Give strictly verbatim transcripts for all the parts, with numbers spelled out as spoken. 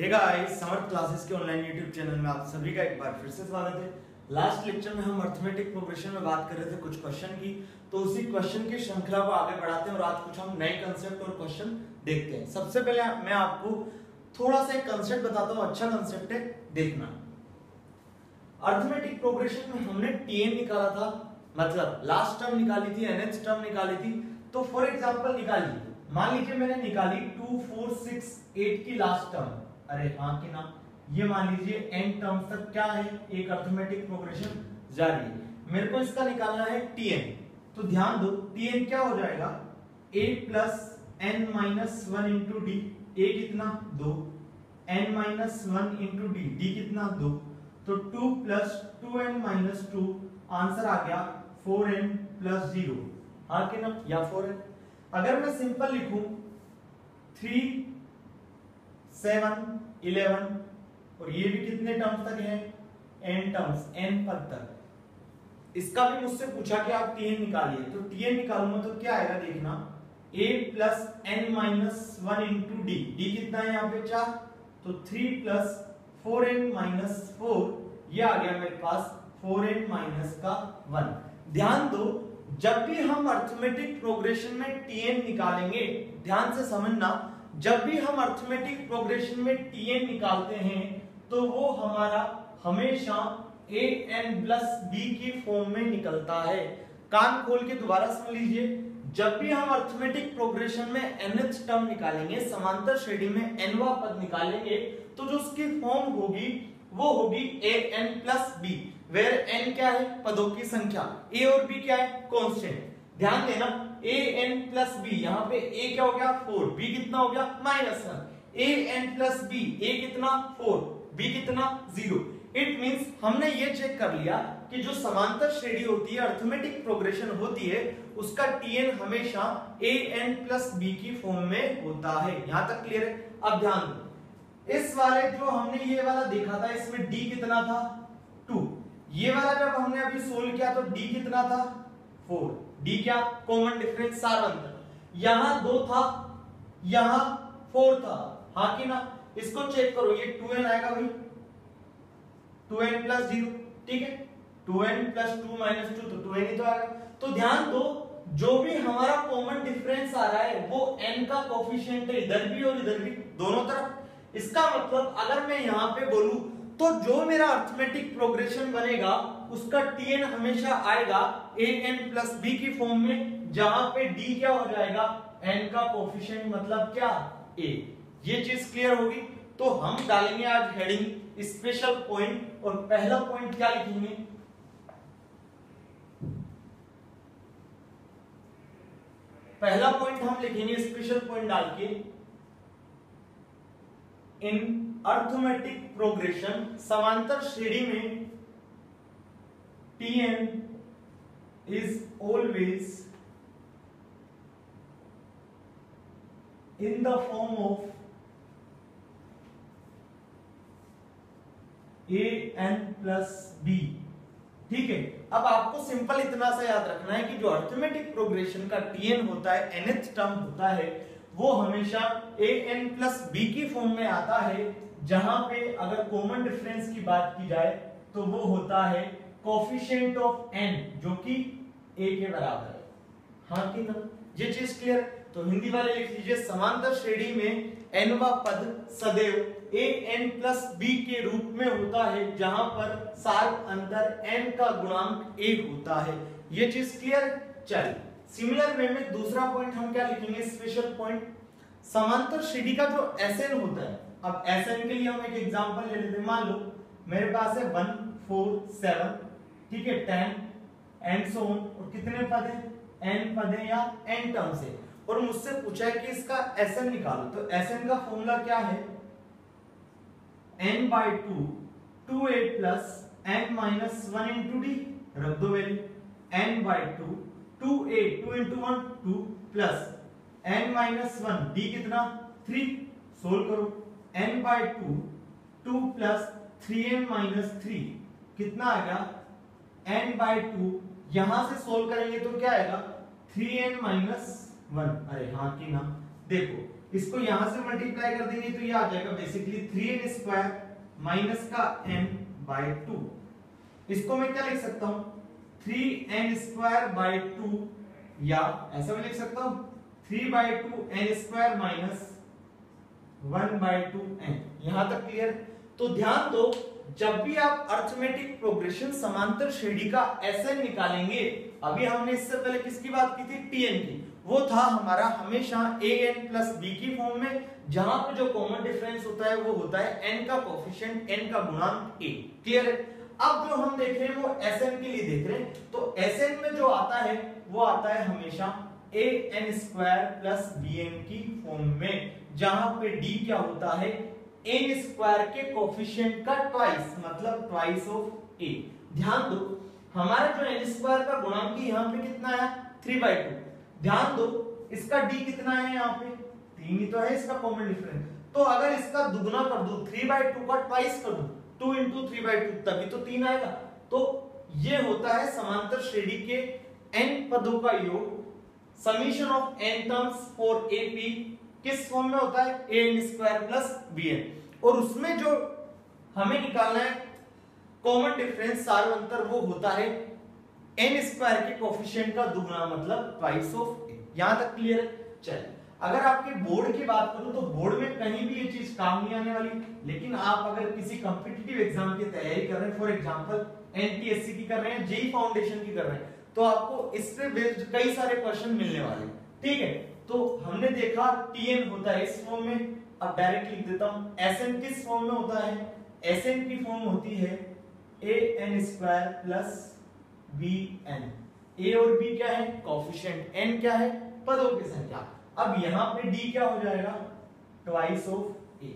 हे guys, Samarth classes के online YouTube channel में आप सभी का एक बार फिर से स्वागत है। लास्ट लेक्चर में हम अर्थमेटिक प्रोग्रेशन में बात कर रहे थे कुछ क्वेश्चन की, तो उसी क्वेश्चन की श्रृंखला को आगे बढ़ाते हैं और आज कुछ हम नए कंसेप्ट और क्वेश्चन देखते हैं। सबसे पहले मैं आपको थोड़ा सा एक कंसेप्ट बताता हूँ, अच्छा कंसेप्ट है, देखना। अर्थमेटिक प्रोग्रेशन में हमने टीएम निकाला था, मतलब लास्ट टर्म निकाली थी, एनएच टर्म निकाली थी। तो फॉर एग्जाम्पल निकाली, मान लीजिए मैंने निकाली टू फोर सिक्स एट की लास्ट टर्म, अरे हाँ कि ना, ये मान लीजिए एंड टर्म तक क्या है, एक अर्थमेटिक प्रोग्रेशन जारी है। मेरे को इसका निकालना है tn, तो ध्यान दो tn क्या हो जाएगा, a plus n minus one into d, a कितना दो, n minus one into d, d कितना दो, तो two plus two n minus two, answer आ गया four n plus zero, हाँ कि ना, या four n। अगर मैं सिंपल लिखूं three सेवन इलेवन और ये भी कितने टर्म्स तक है, n टर्म्स, n पद तक। इसका भी मुझसे पूछा कि आप tn निकालिए, तो tn निकालूंगा तो क्या आएगा देखना, a plus n minus one into d, d कितना है यहाँ पे चार, तो three plus four n minus four, ये आ गया मेरे पास फोर n minus का वन। ध्यान दो, जब भी हम अर्थमेटिक प्रोग्रेशन में tn निकालेंगे, ध्यान से समझना, जब भी हम अर्थमेटिक प्रोग्रेशन में tn निकालते हैं तो वो हमारा हमेशा a n plus b की फॉर्म में निकलता है। कान खोल के दोबारा सुन लीजिए, जब भी हम अर्थमेटिक प्रोग्रेशन में nth टर्म निकालेंगे, समांतर श्रेणी में nवां पद निकालेंगे, तो जो उसकी फॉर्म होगी वो होगी a n plus b, where n क्या है, पदों की संख्या, a और b क्या है, कांस्टेंट। ध्यान देना, a n plus b, यहाँ पे a क्या हो गया फोर, b कितना हो गया minus one, a n plus b, a कितना फोर, b कितना जीरो। इट मींस हमने ये चेक कर लिया कि जो समांतर श्रेणी होती है, अर्थमेटिक प्रोग्रेशन होती है, उसका tn हमेशा a n plus b की फॉर्म में होता है। यहाँ तक क्लियर है। अब ध्यान दो, इस वाले जो हमने ये वाला देखा था, इसमें d कितना था टू, ये वाला जब हमने अभी सोल्व किया तो d कितना था फोर, डी क्या कॉमन डिफरेंस सारवंत, यहां दो था, यहां फोर था, हाँ कि ना। इसको चेक करो, ये टू एन आएगा भाई, टू एन plus जीरो, ठीक है, two n plus two minus two, तो टू एन ही तो आएगा। तो ध्यान दो, जो भी हमारा कॉमन डिफरेंस आ रहा है वो n का कोफिशिएंट है, इधर भी और इधर भी, दोनों तरफ। इसका मतलब अगर मैं यहाँ पे बोलूं तो जो मेरा अर्थमेटिक प्रोग्रेशन बनेगा उसका tn हमेशा आएगा a n plus b की फॉर्म में, जहां पे d क्या हो जाएगा, n का कोफिशिएंट, मतलब क्या, a। ये चीज क्लियर होगी। तो हम डालेंगे आज हेडिंग स्पेशल पॉइंट, और पहला पॉइंट क्या लिखेंगे, पहला पॉइंट हम लिखेंगे स्पेशल पॉइंट डाल के, इन अर्थमेटिक प्रोग्रेशन समांतर श्रेणी में tn is always in the form of a n plus b, ठीक है। अब आपको सिंपल इतना सा याद रखना है कि जो अर्थमेटिक प्रोग्रेशन का tn होता है, nth टर्म होता है, वो हमेशा a n plus b की फॉर्म में आता है, जहां पे अगर कॉमन डिफरेंस की बात की जाए तो वो होता है कोफिशिएंट ऑफ n, जो कि a के बराबर है, हाँ कि ना। ये चीज क्लियर। तो हिंदी वाले लिख लीजिए, समांतर श्रेणी में nवां पद सदैव a n plus b के रूप में होता है, जहां पर सार्क अंतर n का गुणांक एक होता है। ये चीज क्लियर। चलिए, सिमिलर वे में दूसरा पॉइंट हम क्या लिखेंगे, स्पेशल पॉइंट। समांतर श्रेणी का जो एसएन होता है, अब एसएन के लिए हम एक एग्जांपल ले लेते हैं। मान लो मेरे पास है वन फोर सेवन, ठीक है, टेन एंड सो ऑन, और कितने पद हैं, n पद हैं या n टर्म से, और मुझसे पूछा है कि इसका Sn निकालो, तो Sn का फॉर्मूला क्या है, n by two two A plus n minus one into D, रख दो value, n by two two a two into one two plus n minus one d कितना थ्री, सोल्व करो, n by two two plus three n minus three कितना आएगा n by to, यहां से solve करेंगे तो क्या आएगा थ्री एन माइनस वन, अरे हाँ कि ना। देखो इसको यहां से मल्टीप्लाई कर देंगे तो ये आ जाएगा basically three n square minus का एन बाय टू। इसको मैं क्या लिख सकता हूं, three n square by two, या ऐसा मैं लिख सकता हूं three by two n square minus one by two n. यहां तक क्लियर। तो ध्यान दो, जब भी आप अर्थमेटिक प्रोग्रेशन समांतर श्रेणी का एसएन निकालेंगे, अभी हमने इससे पहले किसकी बात की थी, टीएन की, वो था हमारा हमेशा ए एन प्लस बी की फॉर्म में, जहां पे जो कॉमन डिफरेंस होता है वो होता है एन का कोफिशिएंट, एन का गुणांक ए। क्लियर है। अब जो हम देख रहे हैं वो एसएन के लिए देख रहे हैं, तो एसएन में जो आता है वो आता है हमेशा a n square plus b n की फॉर्म में, जहां पे डी क्या होता है, एन स्क्वायर के कोफिशिएंट का ट्वाइस, मतलब ट्वाइस ऑफ ए। ध्यान दो, हमारा जो एन स्क्वायर का गुणांक यहाँ पे कितना है, थ्री बाई टू। ध्यान दो, इसका डी कितना है, यहाँ पे तीन ही तो है इसका कॉमन डिफरेंस, तो अगर इसका दुगना कर दू, थ्री बाई टू का ट्वाइस कर दू, two into three by two, तभी तो तीन आएगा। तो ये होता है समांतर श्रेणी के एन पदों का योग, summation of n terms for a p, किस फॉर्म में होता है, a n square plus b n, और उसमें जो हमें निकालना है कॉमन डिफरेंस सार्वंतर, वो होता है एन स्क्वायर के कोफिशिएंट का दुगना, मतलब ट्वाइस ऑफ ए। यहां तक क्लियर है। चलिए, अगर आपके बोर्ड की बात करूं तो बोर्ड में कहीं भी ये चीज काम नहीं आने वाली, लेकिन आप अगर किसी कॉम्पिटिटिव एग्जाम की तैयारी कर रहे हैं, फॉर एग्जाम्पल एनटीएससी की कर रहे हैं, जेई फाउंडेशन की कर रहे हैं, तो आपको इससे बेस्ड कई सारे क्वेश्चन मिलने वाले हैं। ठीक है, तो हमने देखा टीएन होता है इस फॉर्म में। अब डायरेक्ट लिख देता हूं, एसएन किस फॉर्म में होता है, एसएन की फॉर्म होती है a n square plus b n. A और बी क्या है, कोफिशिएंट, एन क्या है, पदों की संख्या। अब यहां पे डी क्या हो जाएगा, ट्वाइस ऑफ ए।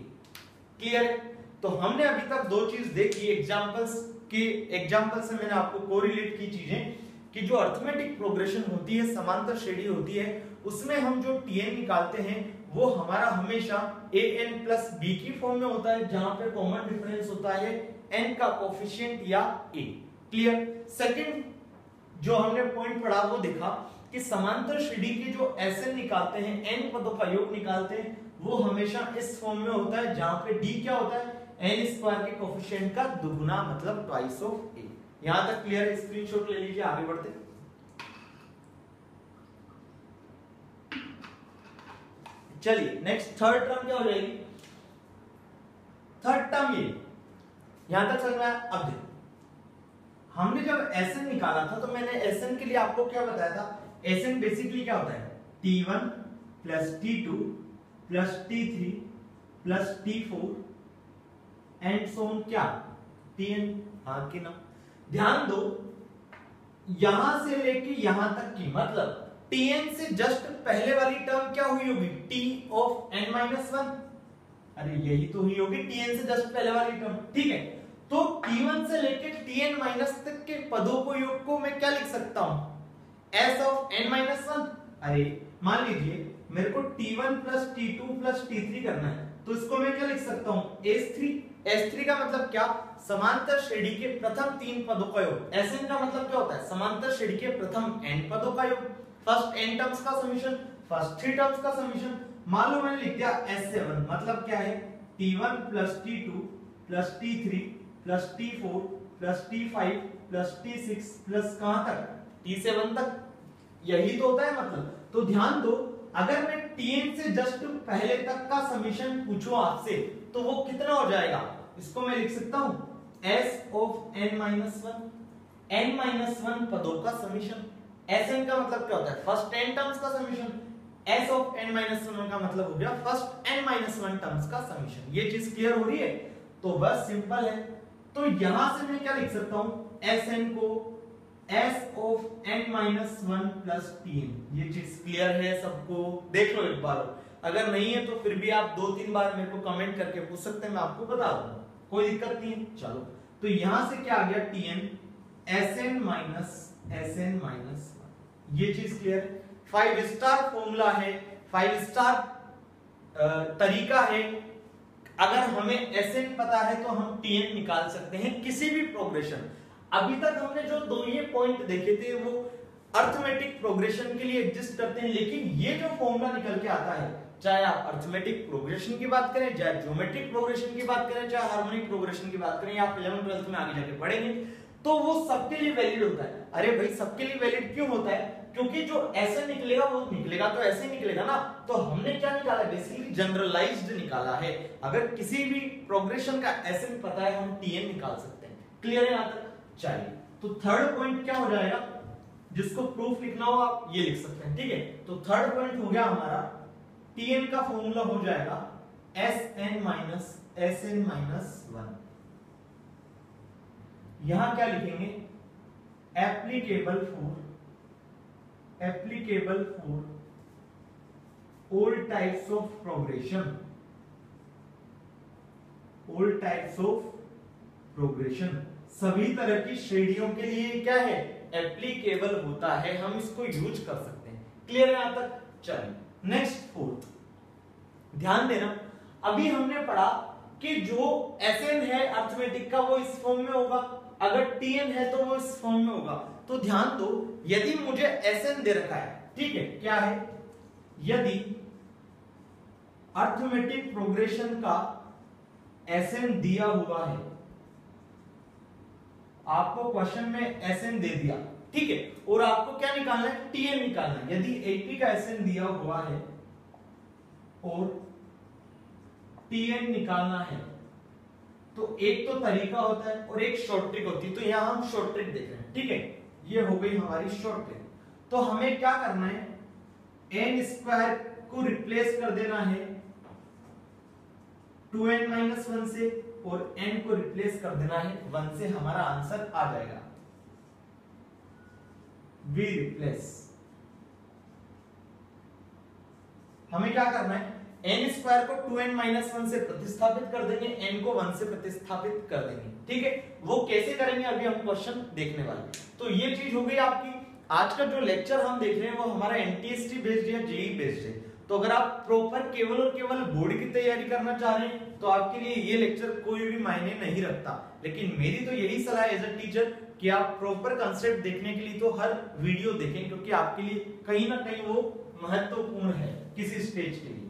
क्लियर। तो हमने अभी तक दो चीज देखी, एग्जाम्पल्स की, एग्जाम्पल से मैंने आपको कोरिलेट की चीजें, कि जो अर्थमेटिक प्रोग्रेशन होती है, समांतर श्रेणी होती है, उसमें हम जो टीएन निकालते हैं वो हमारा हमेशा ए एन प्लस बी की फॉर्म में होता है, जहां पे कॉमन डिफरेंस होता है एन का कोफिशिएंट या ए। क्लियर। सेकंड जो हमने पॉइंट पढ़ा वो देखा कि समांतर श्रेणी के जो एसएन निकालते हैं, एन पदों का योग निकालते हैं, वो हमेशा इस फॉर्म में होता है, जहां पे डी क्या होता है, एन स्क्वायर के कोफिशिएंट का दुगुना, मतलब ट्वाइस ऑफ ए। यहां तक क्लियर है। स्क्रीनशॉट ले लीजिए, आगे बढ़ते हैं। चलिए, नेक्स्ट थर्ड टर्म क्या हो जाएगी, थर्ड टर्म ये, यहां तक चल रहा है। अब देखो, हमने जब एसएन निकाला था तो मैंने एसएन के लिए आपको क्या बताया था, एसएन बेसिकली क्या होता है, T one plus t two plus t three plus t four and so on, क्या टी एन। हाँ कि ना, ध्यान दो, यहां से लेके यहां तक की, मतलब टीएन से जस्ट पहले वाली टर्म क्या हुई होगी, t of n minus one, अरे यही तो हुई होगी टीएन से जस्ट पहले वाली टर्म। ठीक है, तो टी वन से लेके टीएन माइनस तक के पदों को, योग को मैं क्या लिख सकता हूं, s of n minus one. अरे मान लीजिए मेरे को t one plus t two plus t three करना है, तो इसको मैं क्या लिख सकता हूं, एस थ्री। एस थ्री का मतलब क्या, समांतर श्रेणी के प्रथम तीन पदों का योग। एसएन का मतलब क्या होता है, समांतर श्रेणी के प्रथम एन पदों का योग, फर्स्ट एन टर्म्स का समीशन, फर्स्ट थ्री टर्म्स का समीशन। मान लो मैंने लिख दिया एस सेवन, मतलब क्या है, T one plus t two plus t three plus t four plus t five plus t six plus कहां तक, टी सेवन तक, यही तो होता है मतलब। तो ध्यान दो, अगर मैं टीएन से जस्ट पहले तक का समीशन पूछूं आपसे, तो वो कितना हो जाएगा, इसको मैं लिख सकता हूं s of n minus one, n minus one पदों का समीशन। एसएन का मतलब क्या होता है, फर्स्ट एन टर्म्स का summation, s of n minus one का मतलब हो गया first n minus one terms का समीशन। ये चीज क्लियर हो रही है, तो बस सिंपल है। तो यहां से मैं क्या लिख सकता हूं, एसएन को s of n minus one plus t n. ये चीज क्लियर है सबको, देख लो एक बार, अगर नहीं है तो फिर भी आप दो तीन बार मेरे को कमेंट करके पूछ सकते हैं, मैं आपको बता दूंगा, कोई दिक्कत नहीं है। चलो, तो यहां से क्या आ गया, t n s n minus s n minus, ये चीज क्लियर। फाइव स्टार फॉर्मूला है, फाइव स्टार तरीका है, अगर हमें एसएन पता है तो हम टीएन निकाल सकते हैं किसी भी प्रोग्रेशन। अभी तक हमने जो दो ये पॉइंट देखे थे वो अर्थमेटिक प्रोग्रेशन के लिए एग्जिस्ट करते हैं। लेकिन ये जो फॉर्मूला निकल के आता है, चाहे आप अर्थमेटिक प्रोग्रेशन की बात करें, चाहे ज्योमेट्रिक प्रोग्रेशन की बात करें, चाहे हार्मोनिक प्रोग्रेशन की बात करें, आप इलेवन ट्वेल्थ में आगे जाके पढ़ेंगे, तो वो सबके लिए वैलिड होता है। अरे भाई सबके लिए वैलिड क्यों होता है? क्योंकि जो ऐसे निकलेगा वो निकलेगा तो ऐसे निकलेगा ना। तो हमने क्या निकाला? बेसिकली जनरलाइज्ड निकाला है। अगर किसी भी प्रोग्रेशन का ऐसे भी पता है, हम टीएन निकाल सकते हैं। क्लियर है यहां तक? चलिए, तो थर्ड पॉइंट क्या हो जाएगा, जिसको प्रूफ लिखना हो आप ये लिख सकते हैं, ठीक है। तो थर्ड पॉइंट हो गया हमारा टीएन का फॉर्मूला हो जाएगा s n minus s n minus one. यहां क्या लिखेंगे? Applicable for applicable for all types of progression, all types of progression, सभी तरह की श्रेणियों के लिए क्या है, एप्लीकेबल होता है, हम इसको यूज कर सकते हैं। क्लियर है यहां तक? चलिए नेक्स्ट फोर्थ, ध्यान देना। अभी हमने पढ़ा कि जो एसएन है अर्थमेटिक का वो इस फॉर्म में होगा, अगर टीएन है तो वो इस फॉर्म में होगा। तो ध्यान दो, यदि मुझे एसएन दे रखा है, ठीक है, क्या है, यदि अर्थमेटिक प्रोग्रेशन का एसएन दिया हुआ है, आपको क्वेश्चन में एसएन दे दिया, ठीक है, और आपको क्या निकालना है, टीएन निकालना है। यदि एटी का एसएन दिया हुआ है और टीएन निकालना है, तो एक तो तरीका होता है और एक शॉर्ट ट्रिक होती है। तो यहां हम शॉर्ट ट्रिक देख रहे हैं, ठीक है, ये हो गई हमारी शॉर्ट ट्रिक। तो हमें क्या करना है, एन स्क्वायर को रिप्लेस कर देना है टू एन माइनस वन से, और एन को रिप्लेस कर देना है वन से, हमारा आंसर आ जाएगा वी रिप्लेस। हमें क्या करना है, एन स्क्वायर को टू एन माइनस वन से प्रतिस्थापित कर देंगे, एन को वन से प्रतिस्थापित कर देंगे, ठीक है। वो कैसे करेंगे अभी हम क्वेश्चन देखने वाले। तो ये चीज हो गई आपकी। आज का जो लेक्चर हम देख रहे हैं वो हमारा एनटीएसई बेस्ड है, जेईई बेस्ड है। तो अगर आप प्रॉपर केवल और केवल बोर्ड की तैयारी करना चाह रहे हैं तो आपके लिए ये लेक्चर कोई भी मायने नहीं रखता। लेकिन मेरी तो यही सलाह है एज अ टीचर कि आप प्रॉपर कंसेप्ट देखने के लिए तो हर वीडियो देखें, क्योंकि आपके लिए कहीं ना कहीं वो महत्वपूर्ण है किसी स्टेज के लिए।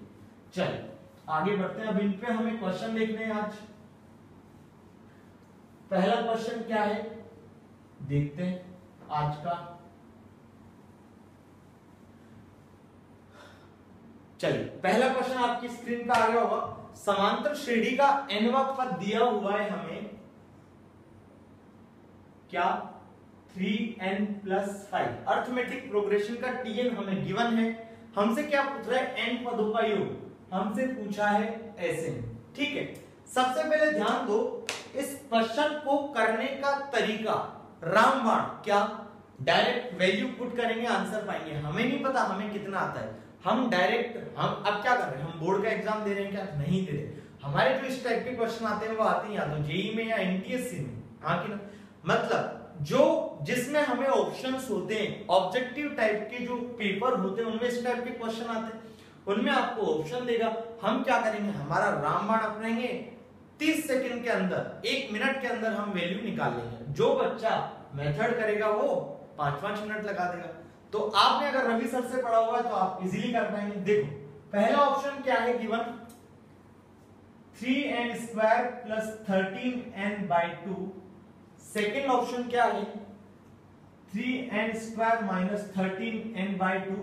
चलिए आगे बढ़ते हैं। अब इन पे हमें क्वेश्चन देखने हैं आज। पहला क्वेश्चन क्या है देखते हैं आज का। चलिए पहला क्वेश्चन आपकी स्क्रीन पर आ गया होगा। समांतर श्रेणी का nवां पद दिया हुआ है हमें, क्या, three n plus five. Arithmetic progression का टीएन हमें गिवन है। हमसे क्या पूछ रहा है, एन पदों का योग हमसे पूछा है, ऐसे, ठीक है। सबसे पहले ध्यान दो इस क्वेश्चन को करने का तरीका, रामबाण, क्या, डायरेक्ट वैल्यू पुट करेंगे आंसर पाएंगे। हमें नहीं पता हमें कितना आता है, हम डायरेक्ट, हम अब क्या कर रहे हैं, हम बोर्ड का एग्जाम दे रहे हैं क्या, नहीं दे रहे। हमारे जो इस टाइप के क्वेश्चन आते हैं वो आते हैं या तो जेईई में या एनटीएससी में, हाँ कि ना, मतलब जो जिसमें हमें ऑप्शंस होते हैं, ऑब्जेक्टिव टाइप के जो पेपर होते हैं उनमें इस टाइप के क्वेश्चन आते हैं, उनमें आपको ऑप्शन देगा। हम क्या करेंगे, हमारा रामबाण अपनाएंगे, तीस सेकंड के अंदर, एक मिनट के अंदर हम वैल्यू निकाल लेंगे। जो बच्चा मेथड करेगा वो पांच पांच मिनट लगा देगा। तो आपने अगर रवि सर से पढ़ा हुआ है तो आप इजीली कर पाएंगे। देखो पहला ऑप्शन क्या है given, three n square plus thirteen n by two. Second option क्या है, three n square minus thirteen n by two.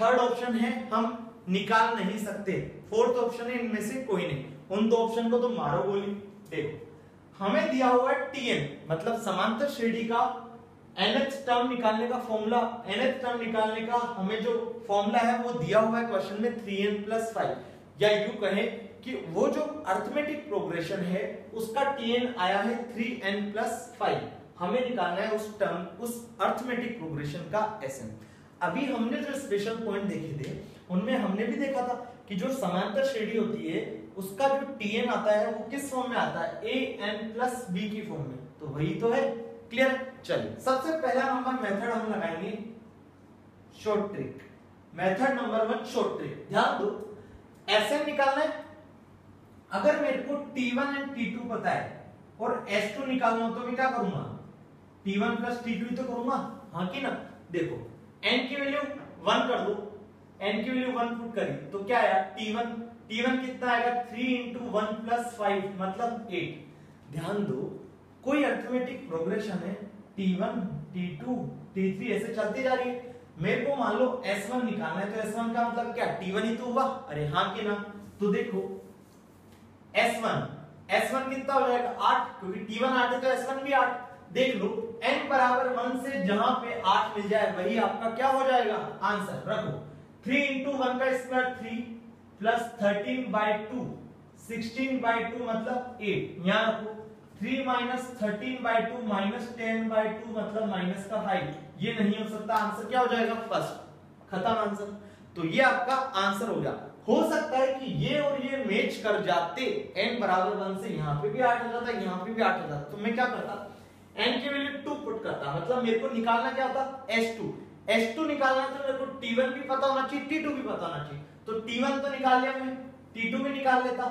Third option है हम निकाल नहीं सकते। फोर्थ ऑप्शन है इनमें से कोई नहीं। उन दो ऑप्शन को तो मारो गोली। देखो हमें दिया हुआ है टीएन, मतलब समांतर श्रेणी का nth टर्म निकालने का फॉर्मूला, nth टर्म निकालने का हमें जो फॉर्मूला है वो दिया हुआ है क्वेश्चन में थ्री एन प्लस फाइव, या यूं कहें कि वो जो अर्थमेटिक प्रोग्रेशन है उसका टीएन आया है थ्री एन प्लस फाइव। हमें निकालना है उस टर्म, उस अर्थमेटिक प्रोग्रेशन का एसएन। अभी हमने जो स्पेशल पॉइंट देखे थे उनमें हमने भी देखा था कि जो समांतर श्रेणी होती है उसका जो टीएन आता है वो किस फॉर्म में आता है, ए एन प्लस बी की फॉर्म में, तो वही तो है। क्लियर? चलिए सबसे पहला नंबर मेथड हम लगाएंगे short trick, method number one short trick. ध्यान दो एसएन निकालना है, अगर मेरे को t one and t two पता है और एस टू निकालना हो तो मैं क्या करूंगा, t one plus t two ही तो करूंगा, हाँ कि ना। देखो एन की वैल्यू वन कर दो, एन की वैल्यू वन पुट करी तो क्या आया टी वन, टी वन कितना आएगा three into one plus five मतलब एट। ध्यान दो कोई अर्थमेटिक प्रोग्रेशन है T one, T two, T three ऐसे चलती जा रही है। मेरे को मान लो एस वन निकालना है तो एस वन का मतलब क्या टी वन ही तो हुआ, अरे हाँ कि ना। तो देखो एस वन, एस वन कितना हो जाएगा आठ, क्योंकि टी वन आठ है तो एस वन भी आठ। देख लो n बराबर वन से जहां पे आठ मिल जाए वही आपका क्या हो जाएगा आंसर। रखो थ्री इंटू वन का square three plus thirteen by two sixteen by two मतलब एट। यहाँ रखो three minus thirteen by two minus ten by two मतलब माइनस का फाइव, ये नहीं हो सकता। आंसर क्या हो जाएगा फर्स्ट, खत्म आंसर। तो ये आपका आंसर हो जाएगा। हो सकता है कि ये और ये मैच कर जाते, n बराबर वन से यहाँ पे भी आठ हो जाता, यहाँ पे भी आठ हो जाता, तो मैं क्या करता n की वैल्यू टू पुट करता, मतलब मेरे को निकालना क्या होता एस टू। एस टू निकालना तो मेरे को टी वन भी पता होना चाहिए, टी टू भी पता होना चाहिए। तो टी वन तो निकाल लिया मैं, टी टू भी निकाल लेता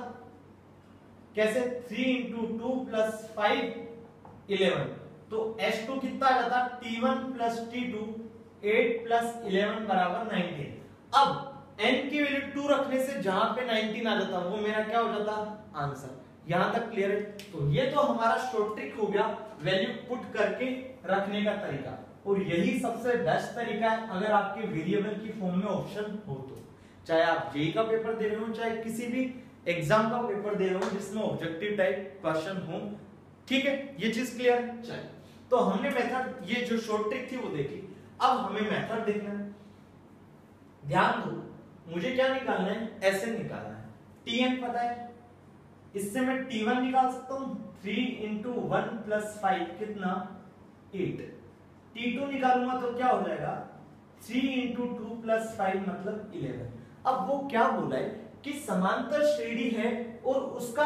कैसे three into two plus five eleven. तो एस टू कितना आ जाता t one plus t two eight plus eleven बराबर नाइनटीन। अब n की वैल्यू टू रखने से जहां पे नाइनटीन आ जाता वो मेरा क्या हो जाता आंसर। यहां तक क्लियर है। तो ये तो हमारा शॉर्ट ट्रिक हो गया वैल्यू पुट करके रखने का तरीका, और यही सबसे बेस्ट तरीका है अगर आपके वेरिएबल की फॉर्म में ऑप्शन हो तो। चाहे आप जेई का पेपर दे रहे हो, चाहे किसी भी एग्जाम का पेपर दे रहे हो जिसमें ऑब्जेक्टिव टाइप क्वेश्चन हो, ठीक है ये चीज क्लियर है। चलिए तो हमने मेथड, ये जो शॉर्ट ट्रिक थी वो देखी, अब हमें मेथड देखना है। ध्यान दो मुझे क्या निकालना है एस एन निकालना है, टी एन पता है, इससे मैं टी वन निकाल सकता हूं three into one plus five कितना एट। टी टू निकालूंगा तो क्या हो जाएगा three into two plus five मतलब इलेवन। अब वो क्या बोला है कि समांतर श्रेणी है और उसका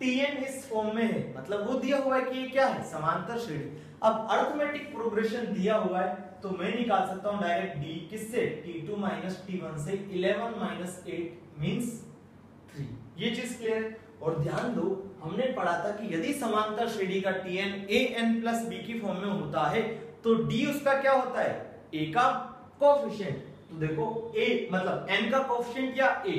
टी एन इस फॉर्म में है, मतलब वो दिया हुआ है कि ये क्या है समांतर श्रेणी। अब अर्थमेटिक प्रोग्रेशन दिया हुआ है तो मैं निकाल सकता हूं डायरेक्ट डी किससे t two minus t one से eleven minus eight means three. ये चीज क्लियर है। और ध्यान दो हमने पढ़ा था कि यदि समांतर श्रेणी का t n a n plus b की फॉर्म में होता है तो d उसका क्या होता है a का कोएफिशिएंट। तो देखो a मतलब n का कोएफिशिएंट या a,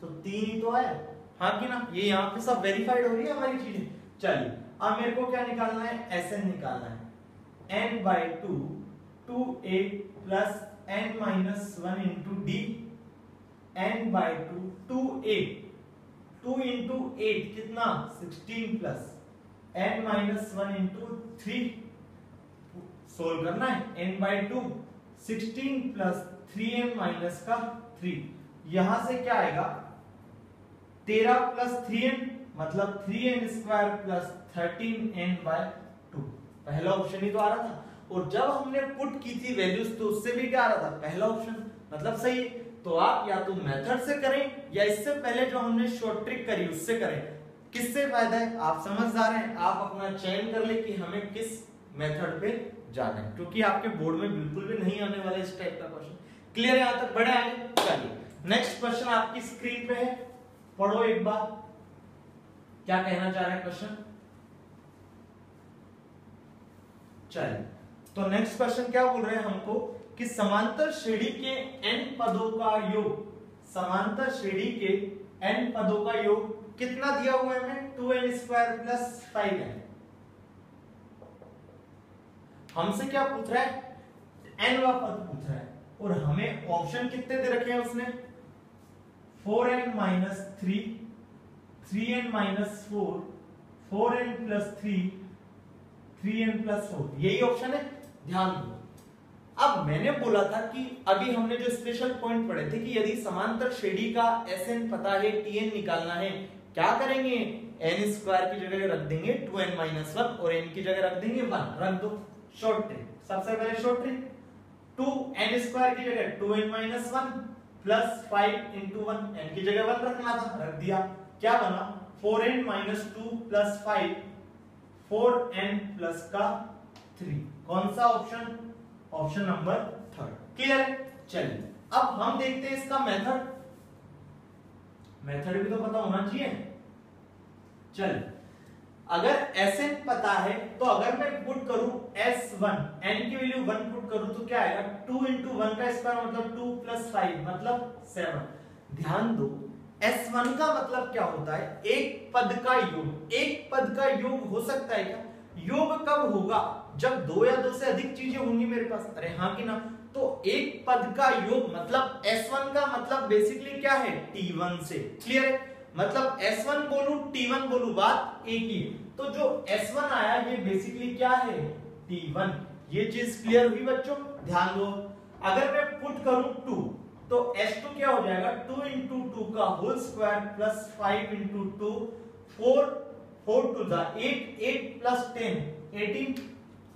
तो तीन ही तो आया हाँ कि ना। ये यहाँ पे सब वेरीफाइड हो रही है हमारी चीजें। चलिए अब मेरे को क्या निकालना है एसएन निकालना है, n by two two A plus n minus one into d n by two two a two into eight कितना sixteen plus n minus one into three. Solve करना है n by two sixteen plus three n minus का three. यहां से क्या आएगा तेरह plus three n मतलब three n square plus thirteen n by two. पहला ऑप्शन ही तो आ रहा था, और जब हमने पुट की थी वैल्यूज तो उससे भी क्या आ रहा था पहला ऑप्शन मतलब सही। तो आप या तो मेथड से करें या इससे पहले जो हमने शॉर्ट ट्रिक करी उससे करें। किससे फायदा है आप समझदार हैं, आप अपना चयन कर ले कि हमें किस मेथड पे जाना है, क्योंकि आपके बोर्ड में बिल्कुल भी नहीं आने वाला इस टाइप का क्वेश्चन। क्लियर है यहाँ तक बड़े आगे। चलिए नेक्स्ट क्वेश्चन आपकी स्क्रीन पे है, पढ़ो एक बार क्या कहना चाह रहे हैं क्वेश्चन। चलिए तो नेक्स्ट क्वेश्चन क्या बोल रहे हैं हमको कि समांतर श्रेणी के n पदों का योग, समांतर श्रेणी के n पदों का योग कितना दिया हुआ है हमें two n square plus five n. हमसे क्या पूछ रहा है n वां पद पूछ रहा है, और हमें ऑप्शन कितने दे रखे हैं उसने four n minus three, three n minus four, four n plus three, three n plus four, यही ऑप्शन है। ध्यान दो अब मैंने बोला था कि अभी हमने जो स्पेशल पॉइंट पढ़े थे कि यदि समांतर श्रेणी का एसएन पता है टीएन निकालना है, क्या करेंगे एन स्क्वायर की जगह रख देंगे टू एन माइनस वन और एन की जगह रख देंगे वन। रख दो शॉर्ट ट्रिक, सबसे पहले short trick two n square की जगह two n minus one plus five into one, n की जगह वन रखना था रख दिया। क्या बना four n minus two plus five four n plus का थ्री। कौन सा option, option number third. Clear है। चलिए अब हम देखते हैं इसका मेथड, मेथड भी तो पता होना चाहिए। चलिए अगर Sn पता है तो अगर मैं पुट करूं S वन, n की वैल्यू वन पुट करूं तो क्या आएगा, टू इंटू वन का स्क्वायर मतलब टू प्लस फाइव मतलब सेवन। ध्यान दो S वन का मतलब क्या होता है, एक पद का योग। एक पद का योग हो सकता है क्या? योग कब होगा, जब दो या दो से अधिक चीजें होंगी मेरे पास। अरे हाँ कि ना, तो एक पद का योग मतलब S वन का मतलब बेसिकली क्या है, T वन से। क्लियर है, मतलब S वन बोलू T वन बोलू बात एक ही। तो जो S वन आया ये बेसिकली क्या है, T वन। ये चीज क्लियर हुई बच्चों, ध्यान दो। अगर मैं पुट करूं टू तो S टू क्या हो जाएगा, टू इंटू टू का whole square plus five into two, four four two the eight, eight plus ten eighteen.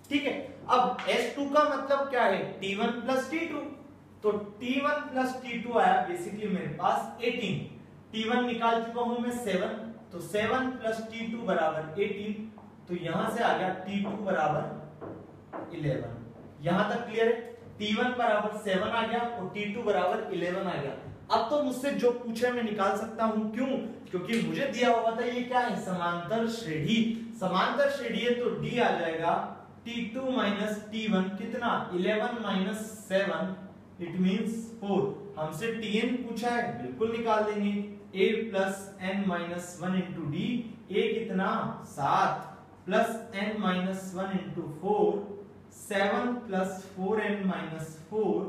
ठीक है, अब S टू का मतलब क्या है, T one plus T two. तो T one plus T two आया बेसिकली मेरे पास एटीन। T वन निकाल चुका हूं मैं सेवन, तो सेवन प्लस T टू बराबर एटीन। तो यहां से आ गया T टू बराबर इलेवन। यहां तक क्लियर है, T वन बराबर सेवन आ गया और T टू बराबर इलेवन आ गया। अब तो मुझसे जो पूछे मैं निकाल सकता हूं, क्यों, क्योंकि मुझे दिया हुआ था ये क्या है, समांतर श्रेढी। समांतर श्रेढी है तो D आ जाएगा T two minus T one कितना, eleven minus seven it means four. हमसे Tn पूछा है, बिल्कुल निकाल देंगे, A plus n minus one into D, A कितना सात plus n minus one into four, seven plus four n minus four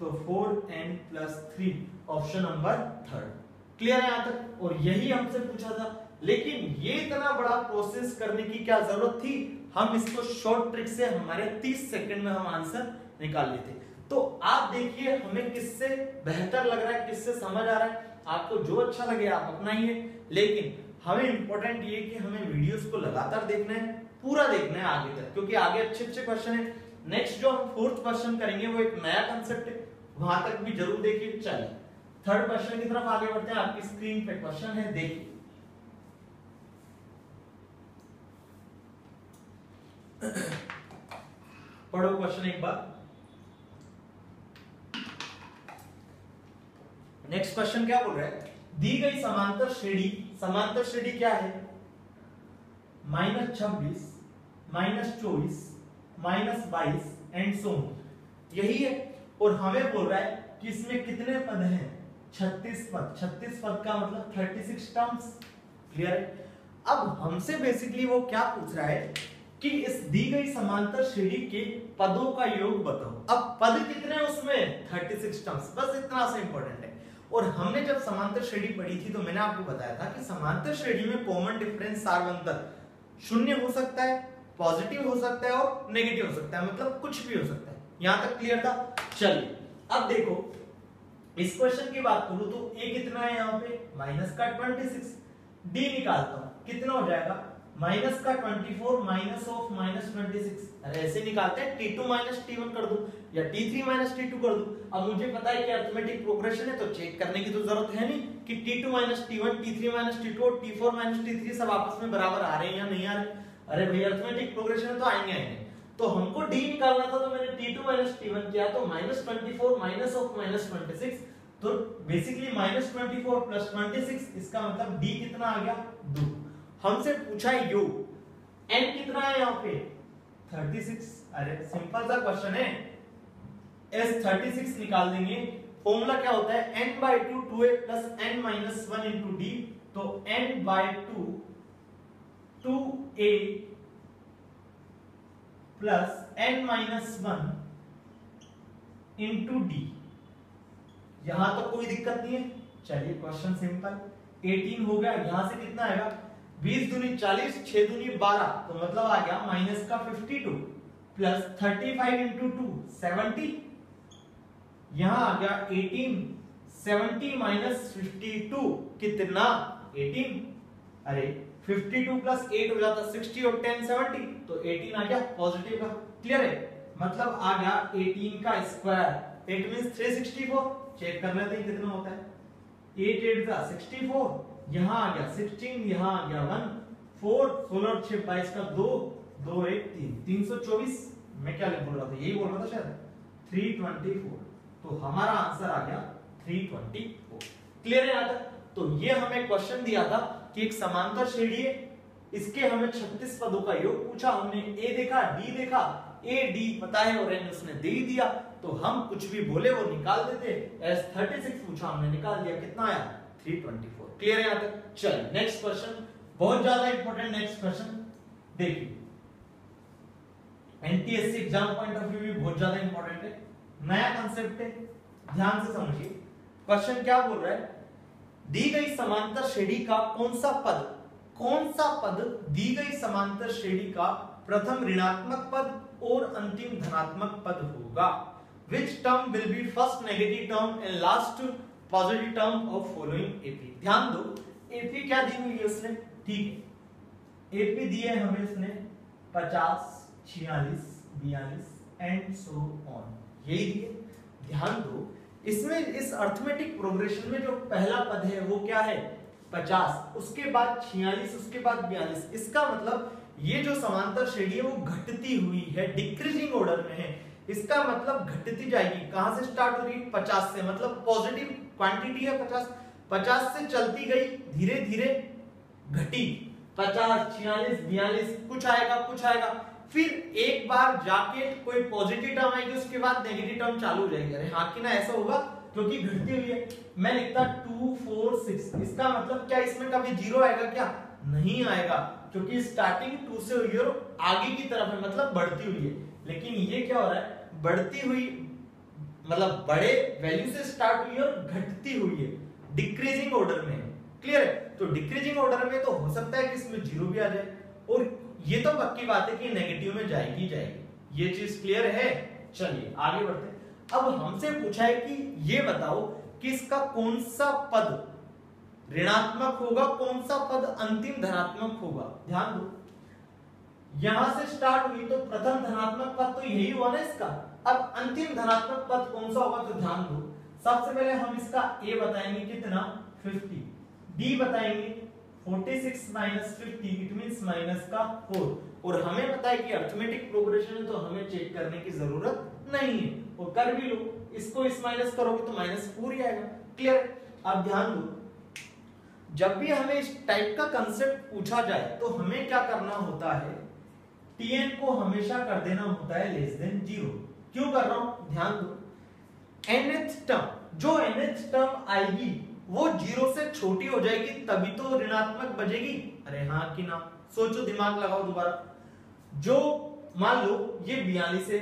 तो four n plus three, option number third. Clear है यहाँ तक, और यही हमसे पूछा था। लेकिन ये इतना बड़ा प्रोसेस करने की क्या जरूरत थी, हम इसको शॉर्ट ट्रिक से हमारे तीस सेकंड में हम आंसर निकाल लेते। तो आप देखिए हमें किससे बेहतर लग रहा है, किससे समझ आ रहा है, आपको जो अच्छा लगे आप अपनाइए। लेकिन हमें इंपॉर्टेंट ये कि हमें वीडियोस को लगातार देखना है, पूरा देखना है आगे तक, क्योंकि आगे अच्छे अच्छे क्वेश्चन है। नेक्स्ट जो हम फोर्थ क्वेश्चन करेंगे वो एक नया कंसेप्ट है, वहां तक भी जरूर देखिए। चलिए थर्ड क्वेश्चन की तरफ आगे बढ़ते हैं। आपकी स्क्रीन पे क्वेश्चन है, देखिए पढ़ो क्वेश्चन एक बार। नेक्स्ट क्वेश्चन क्या बोल रहा है, दी गई समांतर श्रेणी, समांतर श्रेणी क्या है, माइनस छब्बीस माइनस चौबीस माइनस बाईस एंड सो ऑन, यही है। और हमें बोल रहा है कि इसमें कितने पद हैं, छत्तीस पद। छत्तीस पद का मतलब थर्टी सिक्स टर्म्स। क्लियर है, अब हमसे बेसिकली वो क्या पूछ रहा है कि इस दी गई समांतर श्रेणी के पदों का योग बताओ। अब पद कितने हैं उसमें, छत्तीस टर्म्स, बस इतना सा इंपॉर्टेंट है। और हमने जब समांतर श्रेणी पढ़ी थी तो मैंने आपको बताया था कि समांतर श्रेणी में कॉमन डिफरेंस सारवंतर शून्य हो सकता है, पॉजिटिव हो सकता है और नेगेटिव हो सकता है, मतलब कुछ भी हो सकता है। यहां तक क्लियर था। चलिए अब देखो इस क्वेश्चन की बात करूं तो ए कितना है यहाँ पे, माइनस का ट्वेंटी सिक्स। डी निकालता हूं, कितना हो जाएगा, माइनस का twenty four minus of minus twenty six. अरे ऐसे निकालते हैं, T two minus T one कर दूं या T three minus T two कर दूं। अब मुझे पता है कि अरिथमेटिक प्रोग्रेशन है तो चेक करने की तो जरूरत है नहीं कि T two minus T one, T three minus T two और T four minus T three सब आपस में बराबर आ रहे हैं या नहीं आ रहे। अरे भैया अरिथमेटिक प्रोग्रेशन है तो आएंगे आएंगे। तो हमको D निकालना था तो मैंने T two minus T one किया तो minus twenty four minus of minus twenty six, तो basically minus twenty four plus twenty six, इसका मतलब D कितना आ गया, दो। हमसे पूछा है योग, n कितना है यहाँ पे थर्टी सिक्स। अरे सिंपल सा क्वेश्चन है, s थर्टी सिक्स निकाल देंगे। फॉर्मूला क्या होता है, n by two two A plus n minus one into D, तो n by two two A plus n minus one into D. यहां तो कोई दिक्कत नहीं है। चलिए क्वेश्चन सिंपल, एटीन हो गया, यहां से कितना आएगा, बीस दूनी चालीस, छह दूनी बारह, तो मतलब आ गया माइनस का बावन प्लस पैंतीस इंटू टू सत्तर। यहां आ गया अठारह, सत्तर माइनस बावन कितना, अठारह। अरे बावन प्लस आठ हो जाता साठ और दस सत्तर, तो अठारह आ गया पॉजिटिव का। क्लियर है, मतलब आ गया अठारह का स्क्वायर, इट मींस तीन सौ चौंसठ। चेक कर लेते हैं कितना होता है, आठ आठ चौंसठ, यहाँ आ गया सोलह, यहाँ आ गया वन, फोर, सोलह और छह बाईस का दो, दो एक तीन, तीन सौ चौबीस। मैं क्या बोल रहा था, यही बोल रहा था शायद, थ्री ट्वेंटी फोर। तो हमारा आंसर आ गया थ्री ट्वेंटी फोर। क्लियर है यहाँ तक। तो ये हमें क्वेश्चन दिया था कि एक समांतर श्रेणी है, इसके हमें छत्तीस पदों का योग पूछा, हमने ए देखा, डी देखा, ए डी पता है और एन उसने दे ही दिया, तो हम कुछ भी बोले वो निकाल देते। एस छत्तीस पूछा, हमने निकाल दिया, कितना आया तीन सौ चौबीस। क्लियर है यहाँ तक? चल नेक्स्ट क्वेश्चन, बहुत ज्यादा इंपॉर्टेंट नेक्स्ट क्वेश्चन देखिए। NTSC exam point of view भी बहुत ज्यादा इंपॉर्टेंट है, नया कॉन्सेप्ट है, ध्यान से समझिए। क्वेश्चन क्या बोल रहा है, दी गई समांतर श्रेणी का कौन सा पद, कौन सा पद दी गई समांतर श्रेणी का प्रथम ऋणात्मक पद और अंतिम धनात्मक पद होगा। Which term will be first negative term and last positive term of following AP. ध्यान दो, एपी क्या दी हुई है उसने, ठीक है, एपी दी है हमें उसने पचास, छियालीस, बयालीस एंड सो ऑन, यही दिए। ध्यान दो इसमें, इस अर्थमेटिक प्रोग्रेशन में जो पहला पद है वो क्या है पचास, उसके बाद छियालीस, उसके बाद बयालीस। इसका मतलब ये जो समांतर श्रेणी है वो घटती हुई है, डिक्रीजिंग ऑर्डर में है, इसका मतलब घटती जाएगी। कहां से स्टार्ट हो रही है, पचास से, मतलब पॉजिटिव क्वांटिटी है पचास, पचास से चलती गई, धीरे धीरे घटी, पचास, छियालीस, बयालीस, कुछ आएगा कुछ आएगा, फिर एक बार जाके कोई पॉजिटिव टर्म आएगी, उसके बाद नेगेटिव टर्म चालू हो जाएगी। अरे हाँ कि ना ऐसा होगा क्योंकि घटती हुई है। मैं लिखता टू फोर सिक्स, इसका मतलब क्या इसमें कभी जीरो आएगा क्या, नहीं आएगा, क्योंकि स्टार्टिंग टू से हुई और आगे की तरफ है, मतलब बढ़ती हुई है। लेकिन ये क्या हो रहा है, बढ़ती हुई मतलब बड़े वैल्यू से स्टार्ट हुई और घटती हुई है, डिक्रीजिंग ऑर्डर में। क्लियर है? तो डिक्रीजिंग ऑर्डर में तो हो सकता है कि इसमें जीरो भी आ जाए, और ये तो पक्की बात है कि नेगेटिव में जाएगी जाएगी, ये चीज क्लियर है। चलिए आगे बढ़ते हैं। अब हमसे पूछा है कि ये बताओ कि इसका कौन सा पद ऋणात्मक होगा, कौन सा पद अंतिम धनात्मक होगा। ध्यान दो, यहां से स्टार्ट हुई तो प्रथम धनात्मक पद तो यही हुआ ना इसका, अब अंतिम धनात्मक पद कौन सा होगा, तो ध्यान दो। सबसे पहले हम इसका ए बताएंगे कितना पचास, बी बताएंगे छियालीस माइनस पचास, इट मींस माइनस का चार, और हमें पता है कि अर्थमेटिक प्रोग्रेशन है तो हमें चेक करने की जरूरत नहीं है, और कर भी लो, इसको इस माइनस करोगे तो माइनस चार ही आएगा। क्लियर? अब ध्यान दो, जब भी हमें इस टाइप का कांसेप्ट पूछा जाए तो हमें क्या करना होता है, टीएन को हमेशा कर देना होता है लेस देन जीरो। क्यों कर रहा हूं, ध्यान दो, एनथ टर्म, जो एनथ टर्म आएगी वो जीरो से छोटी हो जाएगी, तभी तो ऋणात्मक बजेगी। अरे हाँ कि ना, सोचो, दिमाग लगाओ दोबारा। जो मान लो ये बयालीस है,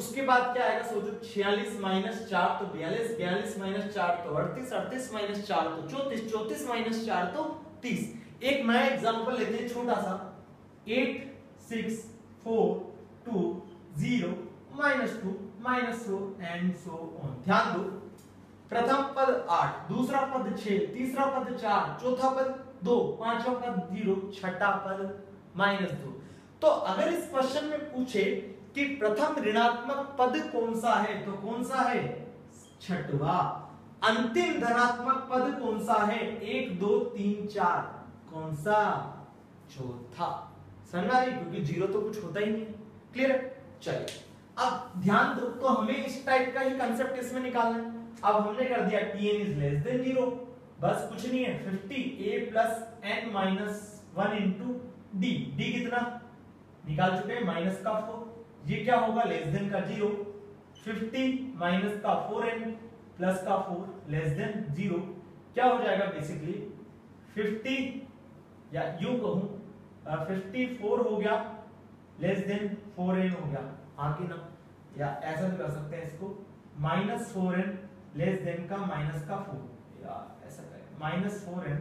उसके बाद क्या आएगा, सोचो, छियालीस माइनस चार तो बयालीस, बयालीस माइनस चार तो अड़तीस, अड़तीस माइनस चार तो चौतीस, चौतीस माइनस चार तो तीस। एक नया एग्जाम्पल लेते हैं छोटा सा, eight six four two zero minus two minus so and so on. ध्यान दो, प्रथम पद आठ, दूसरा पद छह, तीसरा पद चार, चौथा पद दो, पांचवा पद जीरो, छठा पद माइनस दो। तो अगर इस क्वेश्चन में पूछे कि प्रथम ऋणात्मक पद कौन सा है, तो कौन सा है, छठवा। अंतिम धनात्मक पद कौन सा है, एक दो तीन चार, कौन सा, चौथा। समझ आई, क्योंकि जीरो तो कुछ होता ही नहीं। क्लियर? चलिए अब ध्यान दो, तो हमें इस टाइप का ही कंसेप्ट इसमें निकालना है। अब हमने कर दिया tn is less than zero, बस कुछ नहीं है, पचास a plus n minus one into d, d कितना निकाल चुके हैं, माइनस का फोर, ये क्या होगा less than का जीरो, पचास माइनस का फोर एन प्लस का फोर less than जीरो, क्या हो जाएगा बेसिकली पचास, या यू कहूं पचास फोर हो गया less than फोर एन हो गया, हाँ कि ना, या ऐसा भी कर सकते हैं इसको, minus four n less than का माइनस का फोर, या ऐसा करें minus four n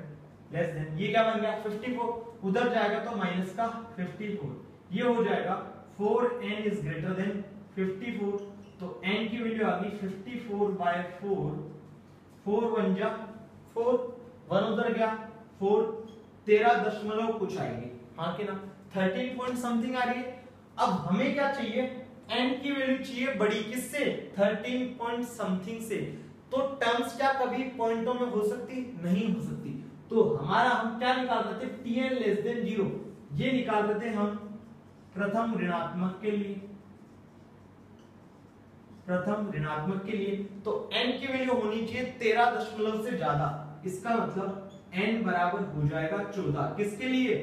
less than, ये क्या बन गया चौवन, उधर जाएगा तो माइनस का चौवन, ये हो जाएगा four n is greater than चौवन, तो n की वैल्यू आ गई चौवन बाय फोर, फोर बन जा फोर, वन उधर गया फोर, तेरह दशमलव कुछ आएगी, हाँ कि ना, थर्टीन पॉइंट समथिंग आ रही है। अब हमें क्या चाहिए, n की वैल्यू चाहिए बड़ी किससे, थर्टीन पॉइंट समथिंग से, तो टर्म्स क्या कभी पॉइंटों में हो सकती, नहीं हो सकती, तो हमारा हम क्या निकाल रहे थे, tn लेस देन जीरो, ये निकाल रहे थे हम प्रथम ऋणात्मक के लिए, प्रथम ऋणात्मक के लिए, तो n की वैल्यू होनी चाहिए तेरह दशमलव से ज्यादा, इसका मतलब n बराबर हो जाएगा चौदह, किसके लिए,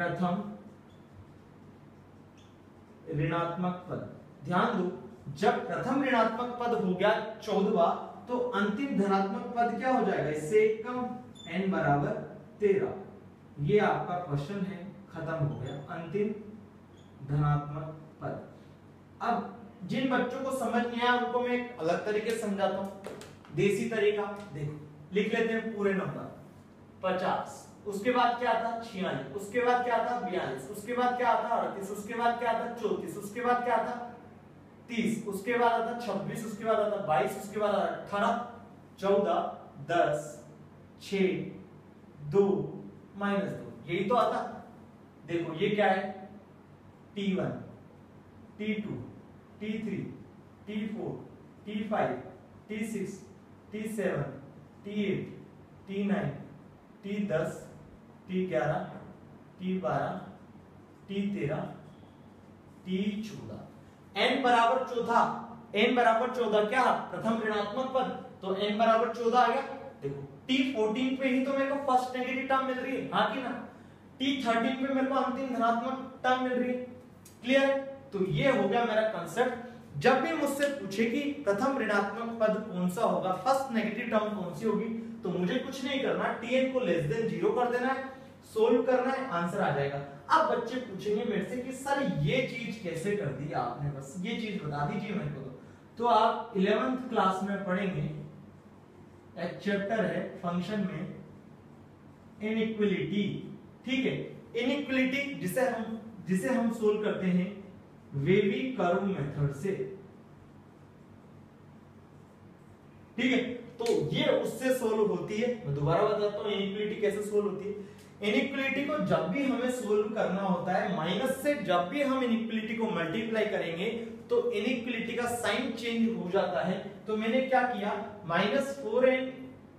प्रथम ऋणात्मक पद। ध्यान दो, जब प्रथम ऋणात्मक पद हो गया चौदवा तो अंतिम धनात्मक पद क्या हो जाएगा, इससे कम, n बराबर तेरह। ये आपका क्वेश्चन है, खत्म हो गया अंतिम धनात्मक पद। अब जिन बच्चों को समझ नहीं आया उनको मैं एक अलग तरीके से समझाता हूं, देसी तरीका। देखो लिख लेते हैं पूरे नंबर पचास, उसके बाद क्या आता छियालीस, उसके बाद क्या आता बयालीस, उसके बाद क्या आता अड़तीस, उसके बाद क्या आता चौतीस, उसके बाद क्या आता तीस, उसके बाद आता छब्बीस, उसके बाद आता बाईस, उसके बाद आता अठारह, चौदह, दस, छ, दो, माइनस दो, यही तो आता। देखो ये क्या है, T one, T two, T three, T four, T five, T six, T seven, T eight, T nine, T ten, T eleven, T twelve, T thirteen, T fourteen, n बराबर चौदह, n बराबर चौदह क्या प्रथम ऋणात्मक पद, तो n बराबर चौदह आ गया। देखो टी फोर्टीन पे ही तो मेरे को फर्स्ट नेगेटिव टर्म मिल रही है, हाँ कि ना, टी थर्टीन पे मेरे को अंतिम धनात्मक टर्म मिल रही है। क्लियर है? तो ये हो गया मेरा कंसेप्ट। जब भी मुझसे पूछे कि प्रथम ऋणात्मक पद कौन सा होगा, फर्स्ट नेगेटिव टर्म कौन सी होगी, तो मुझे कुछ नहीं करना, tn को लेस देन जीरो कर देना है, सोल्व करना है, आंसर आ जाएगा। अब बच्चे पूछेंगे मेरे से कि सर ये चीज कैसे कर दी आपने, बस ये चीज बता दीजिए मेरे को। तो आप इलेवेंथ क्लास में पढ़ेंगे, एक चैप्टर है फंक्शन में इनइक्वालिटी, ठीक है, इनइक्वालिटी जिसे हम जिसे हम सोल्व करते हैं वेवी कर्व मेथड से, ठीक है, तो ये उससे सोल्व होती है। मैं दोबारा बताता हूं इनइक्वालिटी कैसे सोल्व होती है। इनइक्वालिटी को जब भी हमें सोल्व करना होता है माइनस से, जब भी हम इनइक्वालिटी को मल्टीप्लाई करेंगे तो इनइक्वालिटी का साइन चेंज हो जाता है। तो मैंने क्या किया, माइनस फोर एन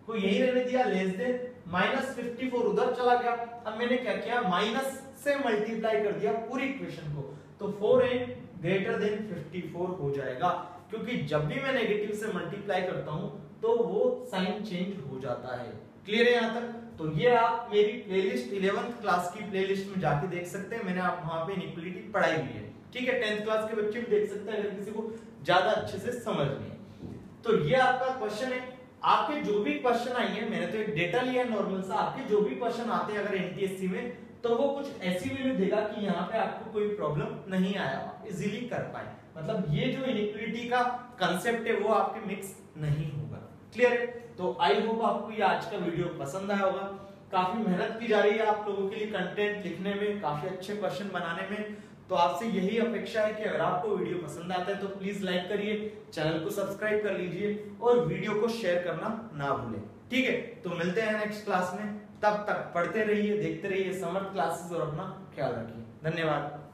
को यही रहने दिया less than, minus fifty four उधर चला गया। अब मैंने क्या किया, माइनस से मल्टीप्लाई कर दिया पूरी इक्वेशन को, तो four n greater than fifty four हो जाएगा, क्योंकि जब भी मैं नेगेटिव से मल्टीप्लाई करता हूं तो वो साइन चेंज हो जाता है। क्लियर है यहां तक? तो ये आप मेरी प्लेलिस्ट इलेवेंथ क्लास की प्लेलिस्ट में जाके देख सकते हैं, मैंने आप वहां पे इनइक्वालिटी पढ़ाई हुई है, ठीक है, टेंथ क्लास के बच्चे भी देख सकते हैं अगर किसी को ज्यादा अच्छे से समझ नहीं। तो ये आपका क्वेश्चन है। आपके जो भी क्वेश्चन आएंगे, मैंने तो एक डेटा लिया नॉर्मल सा, आपके जो भी क्वेश्चन आते हैं अगर एनटीएससी में, तो वो कुछ ऐसी वैल्यू देगा कि यहाँ पे आपको कोई प्रॉब्लम नहीं आया, इजीली कर पाए, मतलब ये जो इनइक्वालिटी का कंसेप्ट है वो आपके मिक्स नहीं होगा। क्लियर है? तो आई होप आपको ये आज का वीडियो पसंद आया होगा। काफी मेहनत की जा रही है आप लोगों के लिए कंटेंट लिखने में, काफी अच्छे क्वेश्चन बनाने में, तो आपसे यही अपेक्षा है कि अगर आपको वीडियो पसंद आता है तो प्लीज लाइक करिए, चैनल को सब्सक्राइब कर लीजिए और वीडियो को शेयर करना ना भूलें, ठीक है। तो मिलते हैं नेक्स्ट क्लास में, तब तक पढ़ते रहिए, देखते रहिए समर्थ क्लासेस और अपना ख्याल रखिए। धन्यवाद।